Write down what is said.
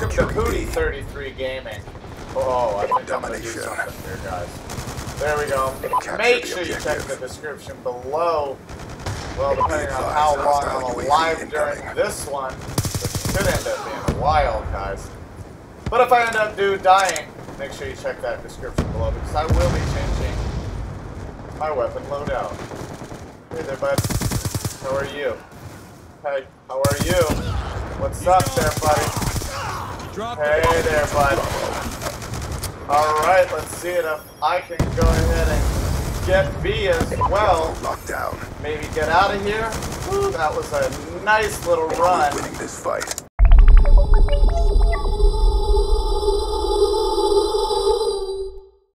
Welcome to Pootie33 Gaming. Oh, I think domination. I'm gonna do something here, guys. There we go. Capture Make sure you check the description below. Well, depending on how long I'm alive during this one, this could end up being a while, guys. But if I end up dying, make sure you check that description below, because I will be changing my weapon loadout. Hey there, bud. How are you? Hey, how are you? What's up there, buddy? Hey there, bud. Alright, let's see if I can go ahead and get B as well. Maybe get out of here. That was a nice little run. Winning this fight.